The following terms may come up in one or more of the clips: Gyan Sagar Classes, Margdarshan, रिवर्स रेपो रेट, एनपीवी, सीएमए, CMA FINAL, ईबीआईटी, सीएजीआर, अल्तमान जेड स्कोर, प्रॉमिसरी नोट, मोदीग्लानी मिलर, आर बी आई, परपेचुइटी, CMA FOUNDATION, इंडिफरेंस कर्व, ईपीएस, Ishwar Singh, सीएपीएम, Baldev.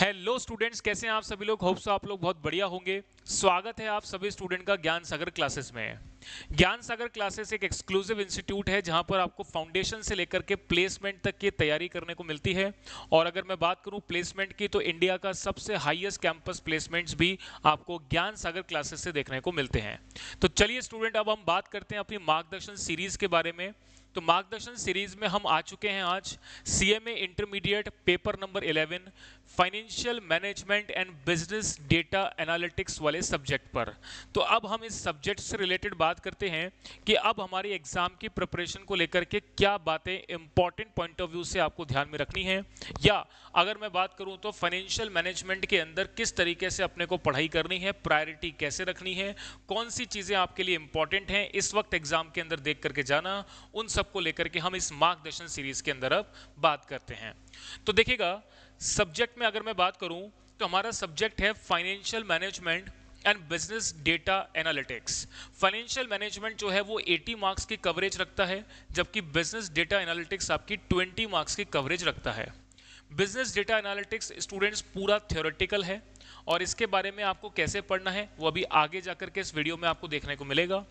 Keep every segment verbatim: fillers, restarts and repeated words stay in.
Hello students, कैसे हैं आप सभी लोग। होप सो आप लोग बहुत बढ़िया होंगे। स्वागत है आप सभी स्टूडेंट का ज्ञान सागर क्लासेस में। ज्ञान सागर क्लासेस एक एक्सक्लूसिव इंस्टीट्यूट है जहां पर आपको फाउंडेशन से लेकर के प्लेसमेंट तक की तैयारी करने को मिलती है। और अगर मैं बात करूं प्लेसमेंट की तो इंडिया का सबसे हाईएस्ट कैंपस प्लेसमेंट्स भी आपको ज्ञान सागर क्लासेस से देखने को मिलते हैं। तो चलिए स्टूडेंट, अब हम बात करते हैं अपनी मार्गदर्शन सीरीज के बारे में। तो मार्गदर्शन सीरीज में हम आ चुके हैं आज सीएमए intermediate paper number eleven financial management and business data analytics वाले सब्जेक्ट पर। तो अब हम इस सब्जेक्ट से रिलेटेड बात करते हैं कि अब हमारी एग्जाम की प्रिपरेशन को लेकर के क्या बातें इंपॉर्टेंट पॉइंट ऑफ व्यू से आपको ध्यान में रखनी है, या अगर मैं बात करूं तो फाइनेंशियल मैनेजमेंट के अंदर किस तरीके से अपने को पढ़ाई करनी है, प्रायोरिटी कैसे रखनी है, कौन सी चीज़ें आपके लिए इंपॉर्टेंट हैं इस वक्त एग्जाम के अंदर देख करके जाना, उन सबको लेकर के हम इस मार्गदर्शन सीरीज के अंदर अब बात करते हैं। तो देखिएगा, सब्जेक्ट में अगर मैं बात करूं तो हमारा सब्जेक्ट है financial management and business data analytics. Financial management जो है वो अस्सी मार्क्स की कवरेज रखता है, जबकि बिजनेस डेटा एनालिटिक्स आपकी बीस मार्क्स की कवरेज रखता है। बिजनेस डेटा एनालिटिक्स स्टूडेंट्स पूरा थ्योरेटिकल है और इसके बारे में आपको कैसे पढ़ना है वो अभी आगे जाकर के इस वीडियो में आपको देखने को मिलेगा।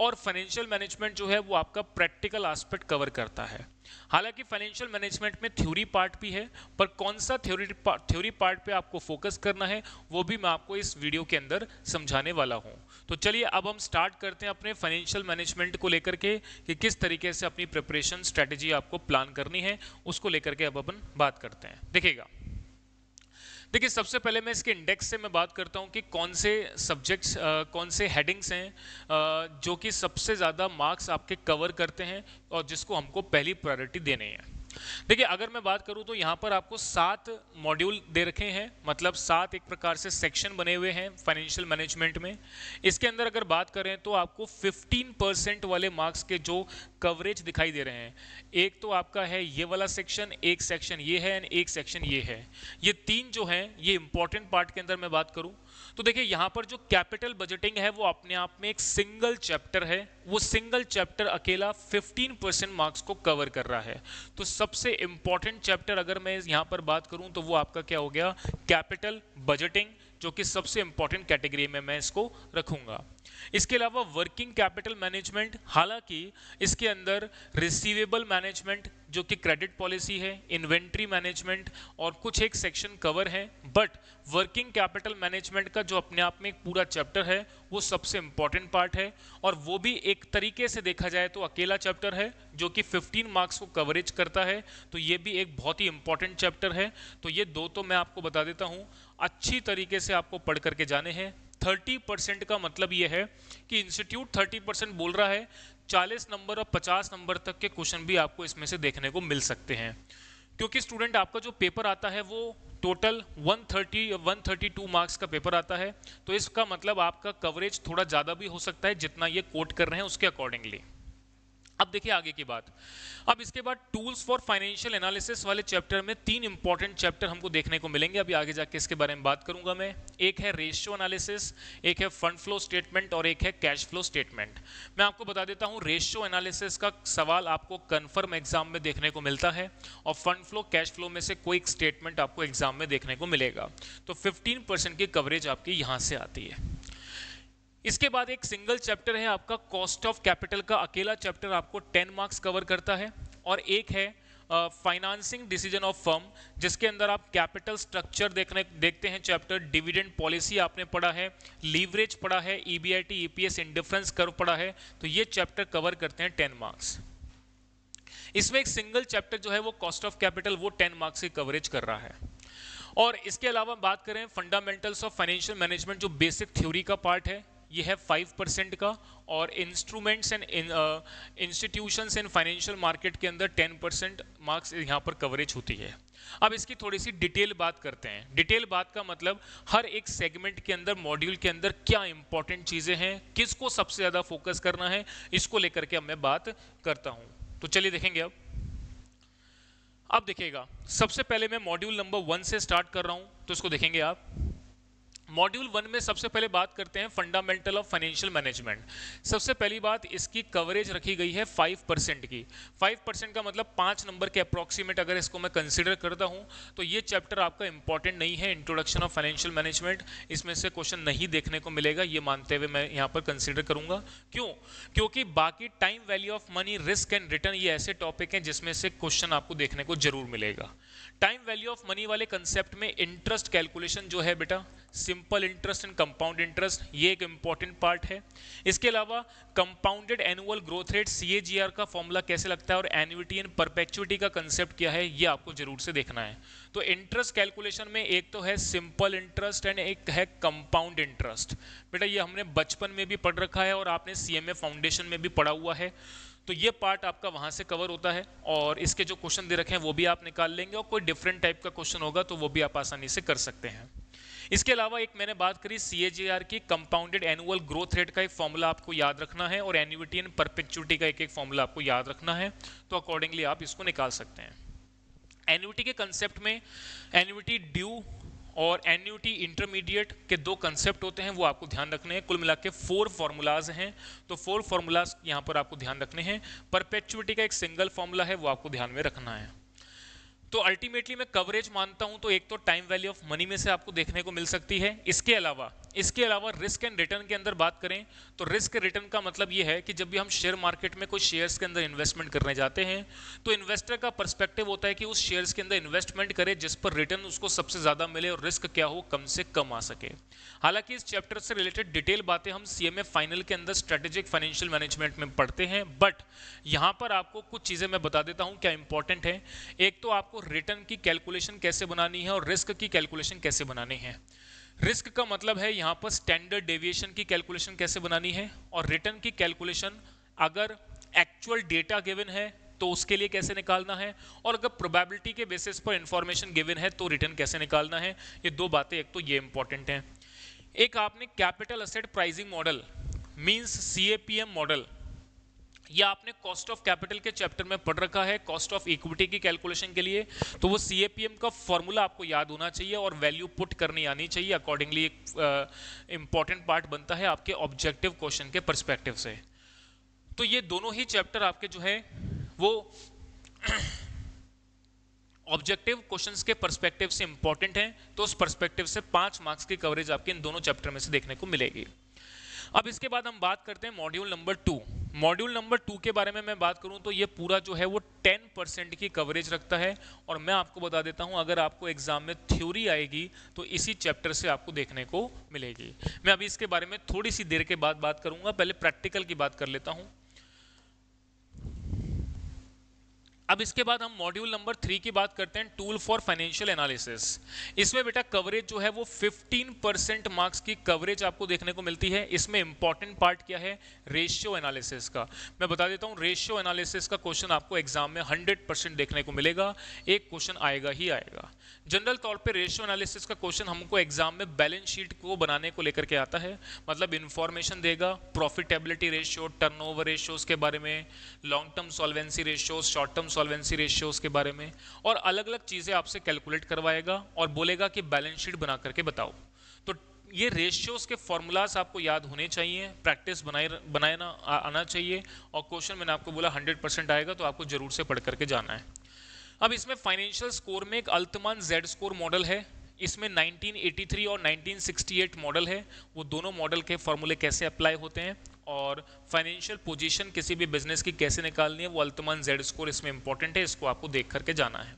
और फाइनेंशियल मैनेजमेंट जो है वो आपका प्रैक्टिकल एस्पेक्ट कवर करता है। हालांकि फाइनेंशियल मैनेजमेंट में थ्योरी पार्ट भी है, पर कौन सा थ्योरी थ्योरी पार्ट पे आपको फोकस करना है वो भी मैं आपको इस वीडियो के अंदर समझाने वाला हूं। तो चलिए अब हम स्टार्ट करते हैं अपने फाइनेंशियल मैनेजमेंट को लेकर के कि किस तरीके से अपनी प्रिपरेशन स्ट्रेटेजी आपको प्लान करनी है, उसको लेकर के अब अपन बात करते हैं। देखिएगा, देखिए सबसे पहले मैं इसके इंडेक्स से मैं बात करता हूं कि कौन से सब्जेक्ट्स, कौन से हेडिंग्स हैं आ, जो कि सबसे ज़्यादा मार्क्स आपके कवर करते हैं और जिसको हमको पहली प्रायोरिटी देनी है। देखिए अगर मैं बात करूं तो यहां पर आपको सात मॉड्यूल दे रखे हैं, मतलब सात एक प्रकार से सेक्शन बने हुए हैं फाइनेंशियल मैनेजमेंट में। इसके अंदर अगर बात करें तो आपको पंद्रह परसेंट वाले मार्क्स के जो कवरेज दिखाई दे रहे हैं, एक तो आपका है ये वाला सेक्शन, एक सेक्शन ये है एंड एक सेक्शन ये है। ये तीन जो हैं ये इंपॉर्टेंट पार्ट के अंदर मैं बात करूँ तो देखिए यहाँ पर जो कैपिटल बजटिंग है वो अपने आप में एक सिंगल चैप्टर है। वो सिंगल चैप्टर अकेला पंद्रह परसेंट मार्क्स को कवर कर रहा है। तो सबसे इंपॉर्टेंट चैप्टर अगर मैं यहाँ पर बात करूँ तो वो आपका क्या हो गया, कैपिटल बजटिंग, जो कि सबसे इंपॉर्टेंट कैटेगरी में मैं इसको रखूँगा। इसके अलावा वर्किंग कैपिटल मैनेजमेंट, हालांकि इसके अंदर रिसीवेबल मैनेजमेंट जो कि क्रेडिट पॉलिसी है, इन्वेंट्री मैनेजमेंट और कुछ एक सेक्शन कवर है, बट वर्किंग कैपिटल मैनेजमेंट का जो अपने आप में एक पूरा चैप्टर है वो सबसे इंपॉर्टेंट पार्ट है। और वो भी एक तरीके से देखा जाए तो अकेला चैप्टर है जो कि पंद्रह मार्क्स को कवरेज करता है। तो ये भी एक बहुत ही इंपॉर्टेंट चैप्टर है। तो ये दो तो मैं आपको बता देता हूँ, अच्छी तरीके से आपको पढ़ करके जाने हैं। तीस परसेंट का मतलब ये है कि इंस्टीट्यूट तीस परसेंट बोल रहा है, चालीस नंबर और पचास नंबर तक के क्वेश्चन भी आपको इसमें से देखने को मिल सकते हैं, क्योंकि स्टूडेंट आपका जो पेपर आता है वो टोटल एक सौ तीस या एक सौ बत्तीस मार्क्स का पेपर आता है। तो इसका मतलब आपका कवरेज थोड़ा ज़्यादा भी हो सकता है जितना ये कोट कर रहे हैं उसके अकॉर्डिंगली। अब देखिए आगे की बात। अब इसके बाद टूल्स फॉर फाइनेंशियल एनालिसिस वाले चैप्टर में तीन इंपॉर्टेंट चैप्टर हमको देखने को मिलेंगे, अभी आगे जाके इसके बारे में बात करूंगा मैं। एक है रेशियो एनालिसिस, एक है फंड फ्लो स्टेटमेंट और एक है कैश फ्लो स्टेटमेंट। मैं आपको बता देता हूं, रेशियो एनालिसिस का सवाल आपको कन्फर्म एग्जाम में देखने को मिलता है और फंड फ्लो कैश फ्लो में से कोई एक स्टेटमेंट आपको एग्जाम में देखने को मिलेगा। तो फिफ्टीन परसेंट की कवरेज आपकी यहाँ से आती है। इसके बाद एक सिंगल चैप्टर है आपका कॉस्ट ऑफ कैपिटल का, अकेला चैप्टर आपको दस मार्क्स कवर करता है। और एक है फाइनेंसिंग डिसीजन ऑफ फर्म, जिसके अंदर आप कैपिटल स्ट्रक्चर देखने देखते हैं चैप्टर, डिविडेंड पॉलिसी आपने पढ़ा है, लीवरेज पढ़ा है, ईबीआईटी, ईपीएस, इंडिफरेंस कर्व पढ़ा है। तो ये चैप्टर कवर करते हैं दस मार्क्स। इसमें एक सिंगल चैप्टर जो है वो कॉस्ट ऑफ कैपिटल, वो दस मार्क्स की कवरेज कर रहा है। और इसके अलावा बात करें फंडामेंटल्स ऑफ फाइनेंशियल मैनेजमेंट, जो बेसिक थ्योरी का पार्ट है, यह है पाँच परसेंट का। और instruments and institutions and financial market के अंदर दस परसेंट मार्क्स यहाँ पर कवरेज होती है। अब इसकी थोड़ी सी डिटेल बात करते हैं। डिटेल बात का मतलब हर एक सेगमेंट के अंदर, मॉड्यूल के अंदर क्या इंपॉर्टेंट चीज़ें हैं, किसको सबसे ज़्यादा फोकस करना है, इसको लेकर के अब मैं बात करता हूँ। तो चलिए देखेंगे अब। अब देखिएगा, सबसे पहले मैं मॉड्यूल नंबर वन से स्टार्ट कर रहा हूँ, तो इसको देखेंगे आप। मॉड्यूल वन में सबसे पहले बात करते हैं फंडामेंटल ऑफ फाइनेंशियल मैनेजमेंट। सबसे पहली बात, इसकी कवरेज रखी गई है फाइव परसेंट की। फाइव परसेंट का मतलब पाँच नंबर के अप्रॉक्सीमेट अगर इसको मैं कंसिडर करता हूं तो ये चैप्टर आपका इंपॉर्टेंट नहीं है। इंट्रोडक्शन ऑफ फाइनेंशियल मैनेजमेंट, इसमें से क्वेश्चन नहीं देखने को मिलेगा ये मानते हुए मैं यहाँ पर कंसिडर करूँगा। क्यों? क्योंकि बाकी time value of money, risk and return ये ऐसे टॉपिक हैं जिसमें से क्वेश्चन आपको देखने को जरूर मिलेगा। टाइम वैल्यू ऑफ मनी वाले कंसेप्ट में इंटरेस्ट कैलकुलेशन जो है बेटा, simple interest and compound interest, ये एक इंपॉर्टेंट पार्ट है। इसके अलावा compounded annual growth rate सीएजीआर का फॉर्मूला कैसे लगता है और एन्युटी एंड परपेचुइटी का कंसेप्ट क्या है, ये आपको जरूर से देखना है। तो इंटरेस्ट कैलकुलेशन में एक तो है सिंपल इंटरेस्ट एंड एक है कंपाउंड इंटरेस्ट। बेटा ये हमने बचपन में भी पढ़ रखा है और आपने सीएमए फाउंडेशन में भी पढ़ा हुआ है, तो ये पार्ट आपका वहाँ से कवर होता है। और इसके जो क्वेश्चन दे रखे हैं वो भी आप निकाल लेंगे, और कोई डिफरेंट टाइप का क्वेश्चन होगा तो वो भी आप आसानी से कर सकते हैं। इसके अलावा एक मैंने बात करी सीएजीआर की, कंपाउंडेड एनुअल ग्रोथ रेट का एक फॉर्मूला आपको याद रखना है और एन्युटी एंड परपेचुइटी का एक एक फॉर्मूला आपको याद रखना है, तो अकॉर्डिंगली आप इसको निकाल सकते हैं। एन्युटी के कंसेप्ट में एन्युटी ड्यू और एन्युटी इंटरमीडिएट के दो कंसेप्ट होते हैं, वो आपको ध्यान रखने हैं। कुल मिला के फोर फार्मूलाज हैं, तो फोर फार्मूलाज यहाँ पर आपको ध्यान रखने हैं। परपेचुइटी का एक सिंगल फार्मूला है, वो आपको ध्यान में रखना है। तो अल्टीमेटली मैं कवरेज मानता हूं तो एक तो टाइम वैल्यू ऑफ मनी में से आपको देखने को मिल सकती है। इसके अलावा इसके अलावा रिस्क एंड रिटर्न के अंदर बात करें तो रिस्क रिटर्न का मतलब ये है कि जब भी हम शेयर मार्केट में कोई शेयर्स के अंदर इन्वेस्टमेंट करने जाते हैं तो इन्वेस्टर का पर्सपेक्टिव होता है कि उस शेयर्स के अंदर इन्वेस्टमेंट करे जिस पर रिटर्न उसको सबसे ज़्यादा मिले और रिस्क क्या हो, कम से कम आ सके। हालांकि इस चैप्टर से रिलेटेड डिटेल बातें हम सी एम ए फाइनल के अंदर स्ट्रेटेजिक फाइनेंशियल मैनेजमेंट में पढ़ते हैं, बट यहाँ पर आपको कुछ चीज़ें मैं बता देता हूँ क्या इंपॉर्टेंट है। एक तो आपको रिटर्न की कैलकुलेशन कैसे बनानी है और रिस्क की कैलकुलेशन कैसे बनानी है। रिस्क का मतलब है यहाँ पर स्टैंडर्ड डेविएशन की कैलकुलेशन कैसे बनानी है, और रिटर्न की कैलकुलेशन अगर एक्चुअल डेटा गिवन है तो उसके लिए कैसे निकालना है, और अगर प्रोबेबिलिटी के बेसिस पर इंफॉर्मेशन गिवन है तो रिटर्न कैसे निकालना है। ये दो बातें, एक तो ये इंपॉर्टेंट हैं। एक आपने capital asset pricing model means सीएपीएम model, यह आपने कॉस्ट ऑफ कैपिटल के चैप्टर में पढ़ रखा है कॉस्ट ऑफ इक्विटी की कैलकुलेशन के लिए, तो वो सीएपीएम का फॉर्मूला आपको याद होना चाहिए और वैल्यू पुट करनी आनी चाहिए। अकॉर्डिंगली एक इंपॉर्टेंट पार्ट बनता है आपके ऑब्जेक्टिव क्वेश्चन के पर्सपेक्टिव से। तो ये दोनों ही चैप्टर आपके जो है वो ऑब्जेक्टिव क्वेश्चंस के पर्सपेक्टिव से इंपॉर्टेंट हैं, तो उस पर्सपेक्टिव से पाँच मार्क्स की कवरेज आपके इन दोनों चैप्टर में से देखने को मिलेगी। अब इसके बाद हम बात करते हैं module number two. Module number two के बारे में मैं बात करूं तो ये पूरा जो है वो टेन परसेंट की कवरेज रखता है, और मैं आपको बता देता हूं अगर आपको एग्जाम में थ्योरी आएगी तो इसी चैप्टर से आपको देखने को मिलेगी। मैं अभी इसके बारे में थोड़ी सी देर के बाद बात करूंगा, पहले प्रैक्टिकल की बात कर लेता हूं। अब इसके बाद हम मॉड्यूल नंबर थ्री की बात करते हैं, टूल फॉर फाइनेंशियल एनालिसिस। इसमें बेटा कवरेज जो है वो फिफ्टीन परसेंट मार्क्स की कवरेज आपको देखने को मिलती है। इसमें इंपॉर्टेंट पार्ट क्या है, रेशियो एनालिसिस का। मैं बता देता हूँ रेशियो एनालिसिस का क्वेश्चन आपको एग्जाम में हंड्रेड परसेंट देखने को मिलेगा, एक क्वेश्चन आएगा ही आएगा। जनरल तौर पर रेशियो एनालिसिस का क्वेश्चन हमको एग्जाम में बैलेंस शीट को बनाने को लेकर के आता है, मतलब इंफॉर्मेशन देगा प्रॉफिटेबिलिटी रेशियो, टर्नओवर रेशियोज के बारे में, long term solvency ratios, short term solvency ratios के बारे में, और अलग अलग चीजें आपसे कैलकुलेट करवाएगा और बोलेगा कि बैलेंस शीट बना करके बताओ। तो ये रेशियोज के फॉर्मूलाज आपको याद होने चाहिए, प्रैक्टिस बनाए बनाना आना चाहिए, और क्वेश्चन मैंने आपको बोला हंड्रेड परसेंट आएगा तो आपको जरूर से पढ़ करके जाना है। अब इसमें फाइनेंशियल स्कोर में एक अल्तमान जेड स्कोर मॉडल है, इसमें नाइनटीन एटी थ्री और नाइनटीन सिक्सटी एट मॉडल है, वो दोनों मॉडल के फॉर्मूले कैसे अप्लाई होते हैं और फाइनेंशियल पोजीशन किसी भी बिजनेस की कैसे निकालनी है, वो अल्तमान जेड स्कोर इसमें इंपॉर्टेंट है, इसको आपको देख करके जाना है।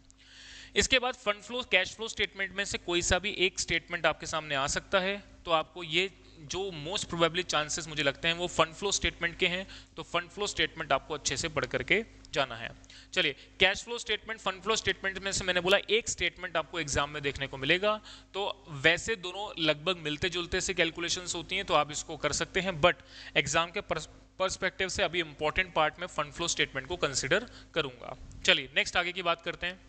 इसके बाद fund flow, cash flow statement में से कोई सा भी एक स्टेटमेंट आपके सामने आ सकता है, तो आपको ये जो मोस्ट प्रोबेबली चांसेस मुझे लगते हैं वो फंड फ्लो स्टेटमेंट के हैं, तो फंड फ्लो स्टेटमेंट आपको अच्छे से पढ़ करके जाना है। चलिए, cash flow statement, fund flow statement में से मैंने बोला एक स्टेटमेंट आपको एग्जाम में देखने को मिलेगा, तो वैसे दोनों लगभग मिलते जुलते से कैलकुलेशंस होती हैं, तो आप इसको कर सकते हैं, बट एग्जाम के पर्सपेक्टिव से अभी इंपॉर्टेंट पार्ट में फंड फ्लो स्टेटमेंट को कंसिडर करूंगा। चलिए नेक्स्ट आगे की बात करते हैं।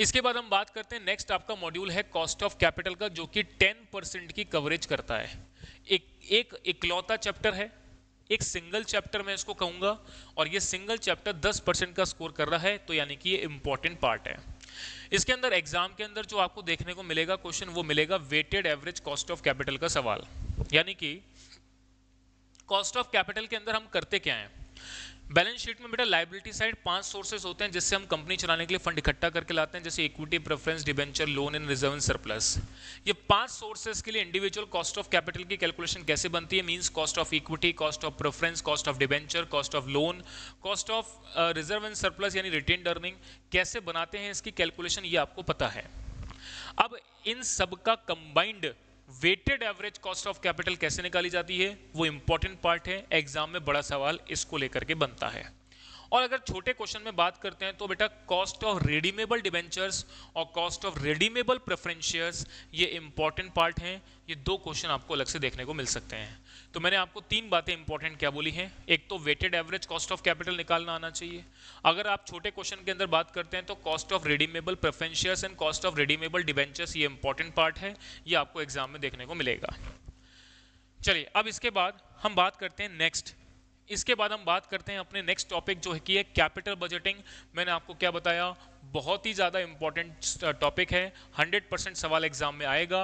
इसके बाद हम बात करते हैं, नेक्स्ट आपका मॉड्यूल है कॉस्ट ऑफ कैपिटल का, जो कि टेन परसेंट की कवरेज करता है। एक एक इकलौता चैप्टर है, एक सिंगल चैप्टर मैं इसको कहूंगा, और ये सिंगल चैप्टर दस परसेंट का स्कोर कर रहा है, तो यानी कि ये इंपॉर्टेंट पार्ट है। इसके अंदर एग्जाम के अंदर जो आपको देखने को मिलेगा क्वेश्चन, वो मिलेगा weighted average cost of capital का सवाल। यानी कि कॉस्ट ऑफ कैपिटल के अंदर हम करते क्या हैं? बैलेंस शीट में बेटा लायबिलिटी साइड पांच सोर्सेस होते हैं जिससे हम कंपनी चलाने के लिए फंड इकट्ठा करके लाते हैं, जैसे equity, preference, debenture, loan and reserve and surplus. ये पांच सोर्सेस के लिए इंडिविजुअल कॉस्ट ऑफ कैपिटल की कैलकुलेशन कैसे बनती है? Means cost of equity, cost of preference, cost of debenture, cost of loan, cost of reserve and surplus यानी retained earning, कैसे बनाते हैं इसकी कैलकुलेशन ये आपको पता है। अब इन सब का combined weighted average cost of capital कैसे निकाली जाती है, वो इंपॉर्टेंट पार्ट है। एग्जाम में बड़ा सवाल इसको लेकर के बनता है। और अगर छोटे क्वेश्चन में बात करते हैं तो बेटा कॉस्ट ऑफ रिडीमेबल डिबेंचर्स और cost of redeemable preference shares, ये इंपॉर्टेंट पार्ट हैं। ये दो क्वेश्चन आपको अलग से देखने को मिल सकते हैं। तो मैंने आपको तीन बातें इंपॉर्टेंट क्या बोली हैं, एक तो weighted average cost of capital निकालना आना चाहिए। अगर आप छोटे क्वेश्चन के अंदर बात करते हैं तो cost of redeemable preference shares and cost of redeemable debentures, ये इंपॉर्टेंट पार्ट है, ये आपको एग्जाम में देखने को मिलेगा। चलिए अब इसके बाद हम बात करते हैं नेक्स्ट इसके बाद हम बात करते हैं अपने नेक्स्ट टॉपिक जो है कि है कैपिटल बजटिंग। मैंने आपको क्या बताया, बहुत ही ज़्यादा इंपॉर्टेंट टॉपिक है, हंड्रेड परसेंट सवाल एग्जाम में आएगा।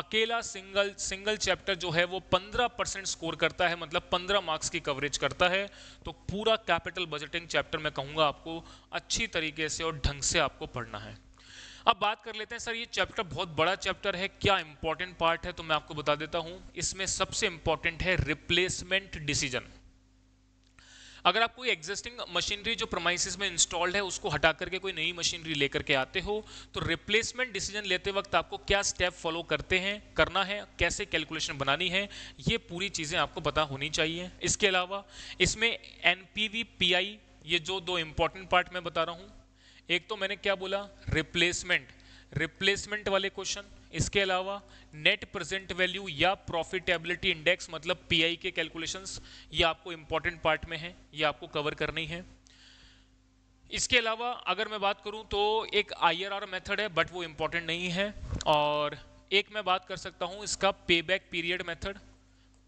अकेला सिंगल सिंगल चैप्टर जो है वो पंद्रह परसेंट स्कोर करता है, मतलब पंद्रह मार्क्स की कवरेज करता है। तो पूरा कैपिटल बजटिंग चैप्टर मैं कहूँगा आपको अच्छी तरीके से और ढंग से आपको पढ़ना है। अब बात कर लेते हैं, सर ये चैप्टर बहुत बड़ा चैप्टर है, क्या इंपॉर्टेंट पार्ट है? तो मैं आपको बता देता हूँ, इसमें सबसे इंपॉर्टेंट है रिप्लेसमेंट डिसीजन। अगर आप कोई एग्जिस्टिंग मशीनरी जो प्रमाइसिस में इंस्टॉल्ड है उसको हटा करके कोई नई मशीनरी लेकर के आते हो, तो रिप्लेसमेंट डिसीजन लेते वक्त आपको क्या स्टेप फॉलो करते हैं करना है, कैसे कैलकुलेशन बनानी है, ये पूरी चीज़ें आपको पता होनी चाहिए। इसके अलावा इसमें एनपीवी, पीआई, ये जो दो इम्पॉर्टेंट पार्ट मैं बता रहा हूँ, एक तो मैंने क्या बोला रिप्लेसमेंट रिप्लेसमेंट वाले क्वेश्चन, इसके अलावा नेट प्रेजेंट वैल्यू या प्रॉफिटेबिलिटी इंडेक्स मतलब पीआई के कैलकुलेशंस, ये आपको इम्पॉर्टेंट पार्ट में है, ये आपको कवर करनी है। इसके अलावा अगर मैं बात करूं तो एक आईआरआर मेथड है बट वो इम्पॉर्टेंट नहीं है, और एक मैं बात कर सकता हूं इसका payback period method.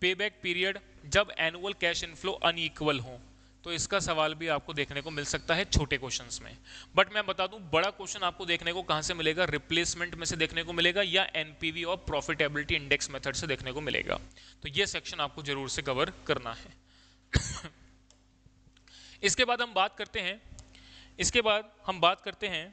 Payback period जब एनुअल कैश इनफ्लो अनइक्वल हो तो इसका सवाल भी आपको देखने को मिल सकता है छोटे क्वेश्चंस में। बट मैं बता दूं बड़ा क्वेश्चन आपको देखने को कहां से मिलेगा, रिप्लेसमेंट में से देखने को मिलेगा या एनपीवी और प्रॉफिटेबिलिटी इंडेक्स मेथड से देखने को मिलेगा। तो ये सेक्शन आपको जरूर से कवर करना है। इसके बाद हम बात करते हैं इसके बाद हम बात करते हैं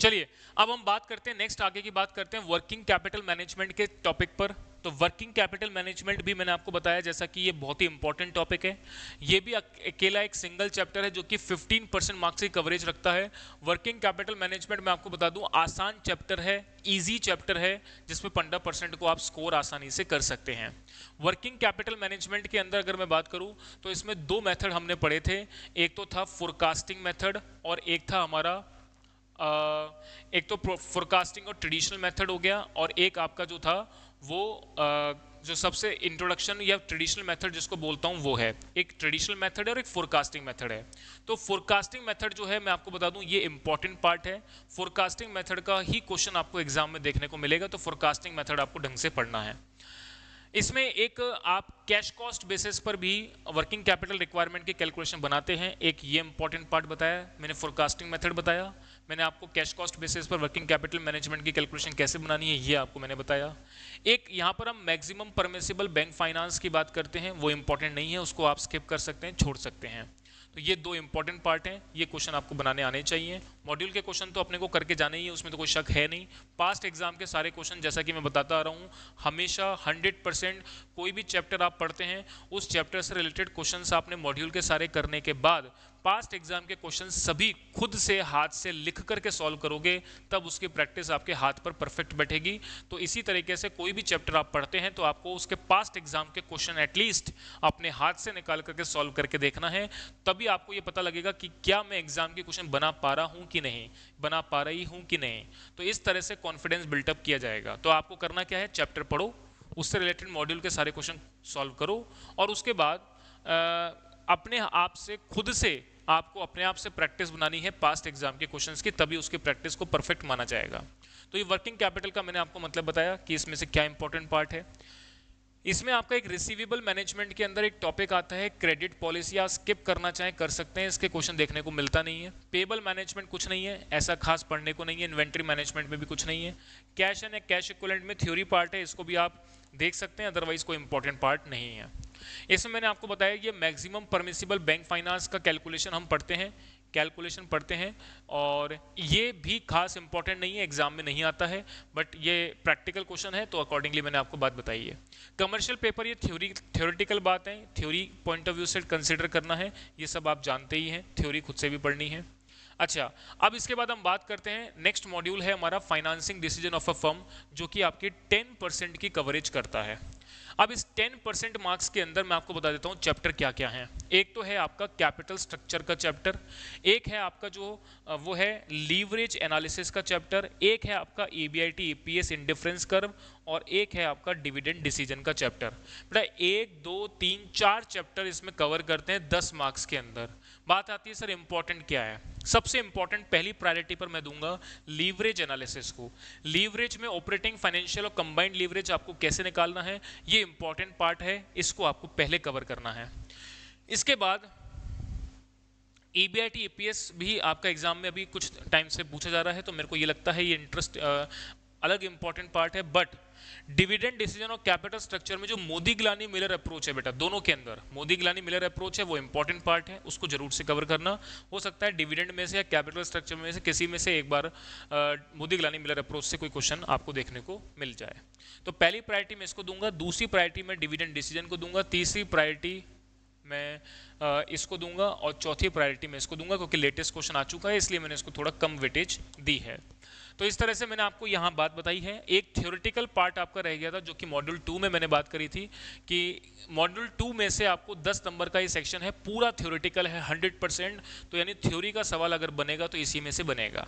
चलिए अब हम बात करते हैं नेक्स्ट आगे की बात करते हैं वर्किंग कैपिटल मैनेजमेंट के टॉपिक पर। तो वर्किंग कैपिटल मैनेजमेंट भी मैंने आपको बताया जैसा कि ये बहुत ही इंपॉर्टेंट टॉपिक है, ये भी अकेला एक सिंगल चैप्टर है जो कि पंद्रह परसेंट मार्क्स की कवरेज रखता है। वर्किंग कैपिटल मैनेजमेंट मैं आपको बता दूं आसान चैप्टर है, इजी चैप्टर है, जिसमें पंद्रह परसेंट को आप स्कोर आसानी से कर सकते हैं। वर्किंग कैपिटल मैनेजमेंट के अंदर अगर मैं बात करूँ तो इसमें दो मैथड हमने पढ़े थे, एक तो था फोरकास्टिंग मैथड और एक था हमारा Uh, एक तो फोरकास्टिंग और ट्रेडिशनल मेथड हो गया, और एक आपका जो था वो uh, जो सबसे इंट्रोडक्शन या ट्रेडिशनल मेथड जिसको बोलता हूँ वो है, एक ट्रेडिशनल मेथड है और एक फोरकास्टिंग मेथड है। तो फोरकास्टिंग मेथड जो है मैं आपको बता दूँ ये इंपॉर्टेंट पार्ट है, फोरकास्टिंग मेथड का ही क्वेश्चन आपको एग्जाम में देखने को मिलेगा, तो फोरकास्टिंग मेथड आपको ढंग से पढ़ना है। इसमें एक आप कैश कॉस्ट बेसिस पर भी वर्किंग कैपिटल रिक्वायरमेंट की कैलकुलेशन बनाते हैं, एक ये इंपॉर्टेंट पार्ट बताया मैंने, फोरकास्टिंग मेथड बताया मैंने आपको, कैश कॉस्ट बेसिस पर वर्किंग कैपिटल मैनेजमेंट की कैलकुलेशन कैसे बनानी है ये आपको मैंने बताया। एक यहाँ पर हम मैक्सिमम परमिसिबल बैंक फाइनेंस की बात करते हैं, वो इंपॉर्टेंट नहीं है, उसको आप स्किप कर सकते हैं, छोड़ सकते हैं। तो ये दो इंपॉर्टेंट पार्ट हैं, ये क्वेश्चन आपको बनाने आने चाहिए। मॉड्यूल के क्वेश्चन तो अपने को करके जाने ही है, उसमें तो कोई शक है नहीं। पास्ट एग्जाम के सारे क्वेश्चन जैसा कि मैं बताता आ रहा हूँ, हमेशा हंड्रेड परसेंट कोई भी चैप्टर आप पढ़ते हैं उस चैप्टर से रिलेटेड क्वेश्चन आपने मॉड्यूल के सारे करने के बाद पास्ट एग्जाम के क्वेश्चन सभी खुद से हाथ से लिख करके सॉल्व करोगे, तब उसकी प्रैक्टिस आपके हाथ पर परफेक्ट बैठेगी। तो इसी तरीके से कोई भी चैप्टर आप पढ़ते हैं तो आपको उसके पास्ट एग्जाम के क्वेश्चन एटलीस्ट अपने हाथ से निकाल करके सॉल्व करके देखना है, तभी आपको ये पता लगेगा कि क्या मैं एग्जाम के क्वेश्चन बना पा रहा हूँ कि नहीं, बना पा रही हूँ कि नहीं। तो इस तरह से कॉन्फिडेंस बिल्टअप किया जाएगा। तो आपको करना क्या है, चैप्टर पढ़ो, उससे रिलेटेड मॉड्यूल के सारे क्वेश्चन सॉल्व करो, और उसके बाद आ, अपने आप से खुद से आपको अपने आप से प्रैक्टिस बनानी है पास्ट एग्जाम के क्वेश्चंस की, तभी उसकी प्रैक्टिस को परफेक्ट माना जाएगा। तो ये वर्किंग कैपिटल का मैंने आपको मतलब बताया कि इसमें से क्या इंपॉर्टेंट पार्ट है। इसमें आपका एक रिसीवेबल मैनेजमेंट के अंदर एक टॉपिक आता है क्रेडिट पॉलिसी, आप स्किप करना चाहें कर सकते हैं, इसके क्वेश्चन देखने को मिलता नहीं है। पेबल मैनेजमेंट कुछ नहीं है, ऐसा खास पढ़ने को नहीं है। इन्वेंट्री मैनेजमेंट में भी कुछ नहीं है। कैश एंड कैश इक्विवेलेंट में थ्योरी पार्ट है, इसको भी आप देख सकते हैं, अदरवाइज कोई इंपॉर्टेंट पार्ट नहीं है। इसमें मैंने आपको बताया कि मैक्सिमम परमिसिबल बैंक फाइनेंस का कैलकुलेशन हम पढ़ते हैं कैलकुलेशन पढ़ते हैं और ये भी खास इंपॉर्टेंट नहीं है, एग्जाम में नहीं आता है, बट ये प्रैक्टिकल क्वेश्चन है तो अकॉर्डिंगली मैंने आपको बात बताई है। कमर्शियल पेपर ये थ्योरी थ्योरेटिकल बात है, थ्योरी पॉइंट ऑफ व्यू से कंसिडर करना है, ये सब आप जानते ही हैं, थ्योरी खुद से भी पढ़नी है। अच्छा, अब इसके बाद हम बात करते हैं, नेक्स्ट मॉड्यूल है हमारा financing decision of a firm, जो कि आपकी टेन परसेंट की कवरेज करता है। अब इस टेन परसेंट मार्क्स के अंदर मैं आपको बता देता हूँ चैप्टर क्या क्या हैं। एक तो है आपका कैपिटल स्ट्रक्चर का चैप्टर, एक है आपका जो वो है लीवरेज एनालिसिस का चैप्टर, एक है आपका E B I T E P S इंडिफरेंस कर्व और एक है आपका डिविडेंड डिसीजन का चैप्टर। बेटा एक दो तीन चार चैप्टर इसमें कवर करते हैं दस मार्क्स के अंदर। बात आती है सर इंपॉर्टेंट क्या है। सबसे इंपॉर्टेंट पहली प्रायोरिटी पर मैं दूंगा लीवरेज एनालिसिस को। लीवरेज में ऑपरेटिंग, फाइनेंशियल और कंबाइंड लीवरेज आपको कैसे निकालना है, ये इंपॉर्टेंट पार्ट है, इसको आपको पहले कवर करना है। इसके बाद E B I T E P S भी आपका एग्जाम में अभी कुछ टाइम से पूछा जा रहा है, तो मेरे को ये लगता है ये इंटरेस्ट अलग इंपॉर्टेंट पार्ट है। बट डिविडेंड डिसीजन और कैपिटल स्ट्रक्चर में जो मोदीग्लानी मिलर अप्रोच है, बेटा दोनों के अंदर मोदीग्लानी मिलर अप्रोच है, वो इंपॉर्टेंट पार्ट है, उसको जरूर से कवर करना। हो सकता है डिविडेंड में से या कैपिटल स्ट्रक्चर में से किसी में से एक बार मोदीग्लानी मिलर अप्रोच से कोई क्वेश्चन आपको देखने को मिल जाए। तो पहली प्रायोरिटी में इसको दूंगा, दूसरी प्रायोरिटी में डिविडेंड डिसीजन को दूंगा, तीसरी प्रायोरिटी मैं इसको दूंगा और चौथी प्रायोरिटी में इसको दूंगा, क्योंकि लेटेस्ट क्वेश्चन आ चुका है इसलिए मैंने इसको थोड़ा कम वेटेज दी है। तो इस तरह से मैंने आपको यहाँ बात बताई है। एक थ्योरेटिकल पार्ट आपका रह गया था जो कि मॉड्यूल टू में मैंने बात करी थी कि मॉड्यूल टू में से आपको दस नंबर का ये सेक्शन है, पूरा थ्योरेटिकल है हंड्रेड परसेंट, तो यानी थ्योरी का सवाल अगर बनेगा तो इसी में से बनेगा।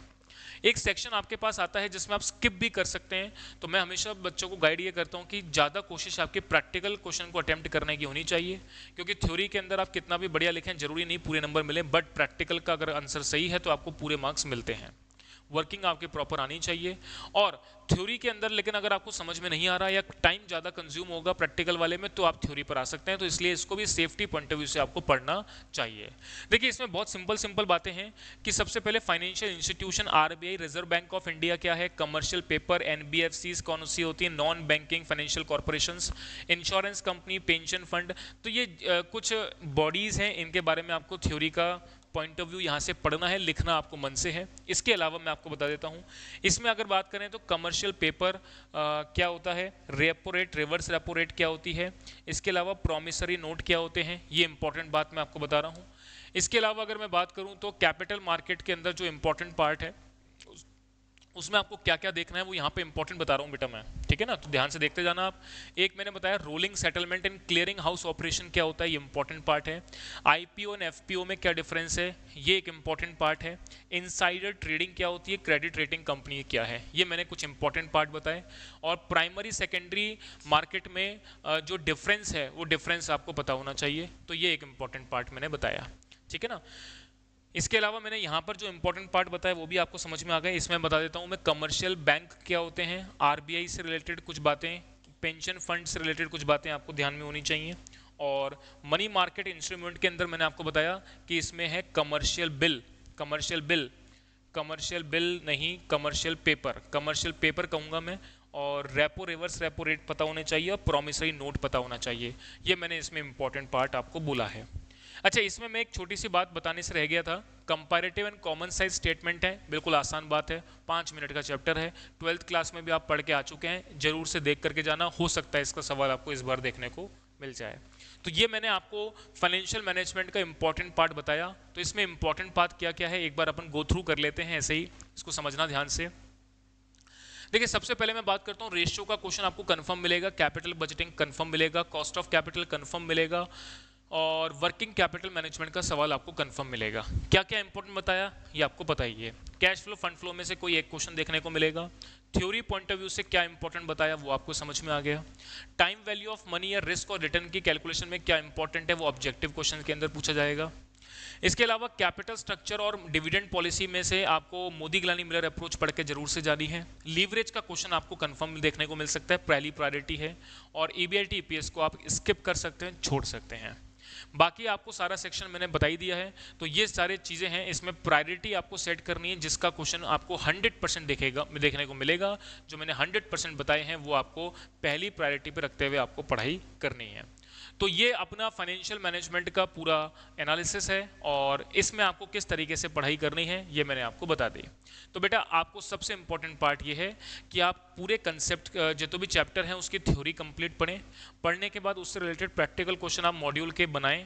एक सेक्शन आपके पास आता है जिसमें आप स्किप भी कर सकते हैं, तो मैं हमेशा बच्चों को गाइड ये करता हूं कि ज़्यादा कोशिश आपकी प्रैक्टिकल क्वेश्चन को अटैम्प्ट करने की होनी चाहिए, क्योंकि थ्योरी के अंदर आप कितना भी बढ़िया लिखें जरूरी नहीं पूरे नंबर मिले, बट प्रैक्टिकल का अगर आंसर सही है तो आपको पूरे मार्क्स मिलते हैं। वर्किंग आपके प्रॉपर आनी चाहिए। और थ्योरी के अंदर लेकिन अगर आपको समझ में नहीं आ रहा या टाइम ज़्यादा कंज्यूम होगा प्रैक्टिकल वाले में तो आप थ्योरी पर आ सकते हैं, तो इसलिए इसको भी सेफ्टी पॉइंट ऑफ व्यू से आपको पढ़ना चाहिए। देखिए इसमें बहुत सिंपल सिंपल बातें हैं कि सबसे पहले financial institution आर बी आई Reserve bank of India क्या है, commercial paper N B F Cs कौन सी होती है, non banking financial corporations, insurance company, pension fund, तो ये कुछ बॉडीज़ हैं, इनके बारे में आपको थ्योरी का पॉइंट ऑफ व्यू यहाँ से पढ़ना है, लिखना आपको मन से है। इसके अलावा मैं आपको बता देता हूँ, इसमें अगर बात करें तो कमर्शियल पेपर आ, क्या होता है, repo rate, रिवर्स रेपो रेट क्या होती है, इसके अलावा प्रॉमिसरी नोट क्या होते हैं, ये इंपॉर्टेंट बात मैं आपको बता रहा हूँ। इसके अलावा अगर मैं बात करूँ तो कैपिटल मार्केट के अंदर जो इंपॉर्टेंट पार्ट है उसमें आपको क्या क्या देखना है वो यहाँ पे इंपॉर्टेंट बता रहा हूँ बेटा मैं, ठीक है ना, तो ध्यान से देखते जाना आप। एक मैंने बताया rolling settlement and clearing house operation क्या होता है, ये इंपॉर्टेंट पार्ट है। आईपीओ एंड एफपीओ में क्या डिफरेंस है, ये एक इंपॉर्टेंट पार्ट है। इनसाइडर ट्रेडिंग क्या होती है, क्रेडिट रेटिंग कंपनी क्या है, ये मैंने कुछ इंपॉर्टेंट पार्ट बताए। और प्राइमरी सेकेंडरी मार्केट में जो डिफरेंस है वो डिफरेंस आपको पता होना चाहिए, तो ये एक इंपॉर्टेंट पार्ट मैंने बताया, ठीक है ना। इसके अलावा मैंने यहाँ पर जो इंपॉर्टेंट पार्ट बताया वो भी आपको समझ में आ गए। इसमें बता देता हूँ मैं कमर्शियल बैंक क्या होते हैं, आर बी आई से रिलेटेड कुछ बातें, पेंशन फंड से रिलेटेड कुछ बातें आपको ध्यान में होनी चाहिए। और मनी मार्केट इंस्ट्रूमेंट के अंदर मैंने आपको बताया कि इसमें है commercial bill commercial bill commercial bill नहीं कमर्शियल पेपर कमर्शियल पेपर कहूँगा मैं, और रेपो रिवर्स रेपो रेट पता होने चाहिए और प्रॉमिसरी नोट पता होना चाहिए, ये मैंने इसमें इंपॉर्टेंट पार्ट आपको बोला है। अच्छा, इसमें मैं एक छोटी सी बात बताने से रह गया था, comparative and common size statement है, बिल्कुल आसान बात है, पाँच मिनट का चैप्टर है, ट्वेल्थ क्लास में भी आप पढ़ के आ चुके हैं, जरूर से देख करके जाना, हो सकता है इसका सवाल आपको इस बार देखने को मिल जाए। तो ये मैंने आपको फाइनेंशियल मैनेजमेंट का इंपॉर्टेंट पार्ट बताया। तो इसमें इंपॉर्टेंट पार्ट क्या क्या है एक बार अपन गो थ्रू कर लेते हैं, ऐसे ही इसको समझना ध्यान से। देखिए सबसे पहले मैं बात करता हूँ रेशियो का क्वेश्चन आपको कन्फर्म मिलेगा, कैपिटल बजटिंग कन्फर्म मिलेगा, कॉस्ट ऑफ कैपिटल कन्फर्म मिलेगा और वर्किंग कैपिटल मैनेजमेंट का सवाल आपको कंफर्म मिलेगा। क्या क्या इंपॉर्टेंट बताया ये आपको पता ही है। कैश फ्लो फंड फ्लो में से कोई एक क्वेश्चन देखने को मिलेगा। थ्योरी पॉइंट ऑफ व्यू से क्या इंपॉर्टेंट बताया वो आपको समझ में आ गया। टाइम वैल्यू ऑफ मनी या रिस्क और रिटर्न की कैलकुलेशन में क्या इंपॉर्टेंट है वो ऑब्जेक्टिव क्वेश्चन के अंदर पूछा जाएगा। इसके अलावा कैपिटल स्ट्रक्चर और डिविडेंड पॉलिसी में से आपको मोदीग्लानी मिलर अप्रोच पढ़ के जरूर से जानी है। लीवरेज का क्वेश्चन आपको कंफर्म देखने को मिल सकता है, पहली प्रायोरिटी है, और ईबीआईटी ईपीएस को आप स्किप कर सकते हैं, छोड़ सकते हैं। बाकी आपको सारा सेक्शन मैंने बताई दिया है। तो ये सारे चीज़ें हैं, इसमें प्रायोरिटी आपको सेट करनी है जिसका क्वेश्चन आपको हंड्रेड परसेंट देखेगा देखने को मिलेगा। जो मैंने हंड्रेड परसेंट बताए हैं वो आपको पहली प्रायोरिटी पर रखते हुए आपको पढ़ाई करनी है। तो ये अपना फाइनेंशियल मैनेजमेंट का पूरा एनालिसिस है और इसमें आपको किस तरीके से पढ़ाई करनी है ये मैंने आपको बता दी। तो बेटा आपको सबसे इम्पोर्टेंट पार्ट ये है कि आप पूरे कंसेप्ट जितने भी चैप्टर हैं उसकी थ्योरी कंप्लीट पढ़ें। पढ़ने के बाद उससे रिलेटेड प्रैक्टिकल क्वेश्चन आप मॉड्यूल के बनाएं।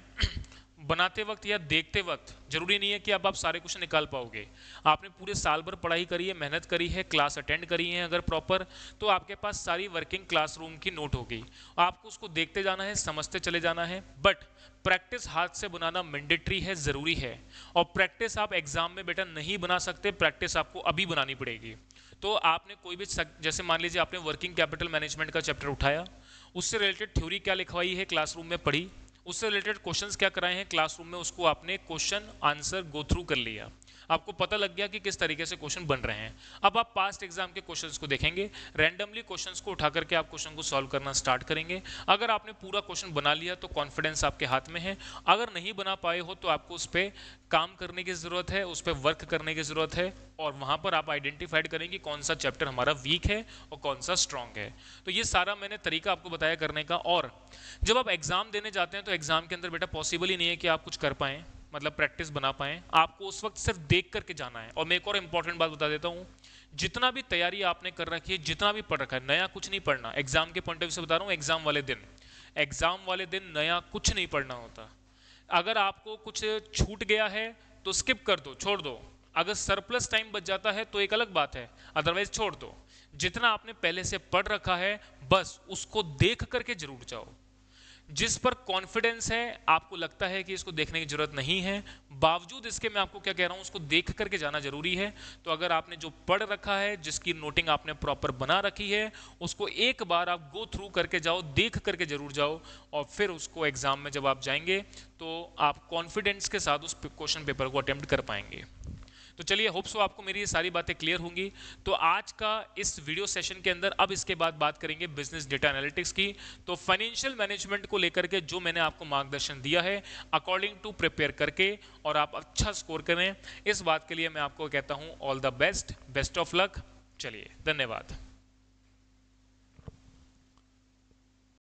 बनाते वक्त या देखते वक्त जरूरी नहीं है कि अब आप सारे क्वेश्चन निकाल पाओगे। आपने पूरे साल भर पढ़ाई करी है, मेहनत करी है, क्लास अटेंड करी है अगर प्रॉपर, तो आपके पास सारी वर्किंग क्लासरूम की नोट होगी। आपको उसको देखते जाना है, समझते चले जाना है, बट प्रैक्टिस हाथ से बनाना मैंडेटरी है, ज़रूरी है। और प्रैक्टिस आप एग्जाम में बेटा नहीं बना सकते, प्रैक्टिस आपको अभी बनानी पड़ेगी। तो आपने कोई भी सक, जैसे मान लीजिए आपने वर्किंग कैपिटल मैनेजमेंट का चैप्टर उठाया, उससे रिलेटेड थ्योरी क्या लिखवाई है क्लासरूम में पढ़ी, उससे रिलेटेड क्वेश्चंस क्या कराए हैं क्लासरूम में, उसको आपने क्वेश्चन आंसर गो थ्रू कर लिया। आपको पता लग गया कि किस तरीके से क्वेश्चन बन रहे हैं। अब आप पास्ट एग्जाम के क्वेश्चंस को देखेंगे, रैंडमली क्वेश्चंस को उठा करके आप क्वेश्चन को सॉल्व करना स्टार्ट करेंगे। अगर आपने पूरा क्वेश्चन बना लिया तो कॉन्फिडेंस आपके हाथ में है। अगर नहीं बना पाए हो तो आपको उस पर काम करने की ज़रूरत है, उस पर वर्क करने की ज़रूरत है, और वहाँ पर आप आइडेंटिफाइड करें कि कौन सा चैप्टर हमारा वीक है और कौन सा स्ट्रॉन्ग है। तो ये सारा मैंने तरीका आपको बताया करने का। और जब आप एग्ज़ाम देने जाते हैं तो एग्ज़ाम के अंदर बेटा पॉसिबल ही नहीं है कि आप कुछ कर पाएँ, मतलब प्रैक्टिस बना पाएँ। आपको उस वक्त सिर्फ देख करके जाना है। और मैं एक और इम्पॉर्टेंट बात बता देता हूँ, जितना भी तैयारी आपने कर रखी है, जितना भी पढ़ रखा है, नया कुछ नहीं पढ़ना। एग्जाम के पॉइंट ऑफ व्यू से बता रहा हूँ, एग्जाम वाले दिन एग्जाम वाले दिन नया कुछ नहीं पढ़ना होता। अगर आपको कुछ छूट गया है तो स्किप कर दो, छोड़ दो। अगर सरप्लस टाइम बच जाता है तो एक अलग बात है, अदरवाइज छोड़ दो। जितना आपने पहले से पढ़ रखा है बस उसको देख करके जरूर जाओ। जिस पर कॉन्फिडेंस है, आपको लगता है कि इसको देखने की जरूरत नहीं है, बावजूद इसके मैं आपको क्या कह रहा हूँ, उसको देख करके जाना जरूरी है। तो अगर आपने जो पढ़ रखा है, जिसकी नोटिंग आपने प्रॉपर बना रखी है, उसको एक बार आप गो थ्रू करके जाओ, देख करके जरूर जाओ। और फिर उसको एग्जाम में जब आप जाएंगे तो आप कॉन्फिडेंस के साथ उस क्वेश्चन पेपर को अटेम्प्ट कर पाएंगे। तो चलिए, होप सो आपको मेरी ये सारी बातें क्लियर होंगी। तो आज का इस वीडियो सेशन के अंदर अब इसके बाद बात करेंगे बिजनेस डेटा एनालिटिक्स की। तो फाइनेंशियल मैनेजमेंट को लेकर के जो मैंने आपको मार्गदर्शन दिया है, अकॉर्डिंग टू प्रिपेयर करके और आप अच्छा स्कोर करें, इस बात के लिए मैं आपको कहता हूँ all the best, best of luck. चलिए, धन्यवाद।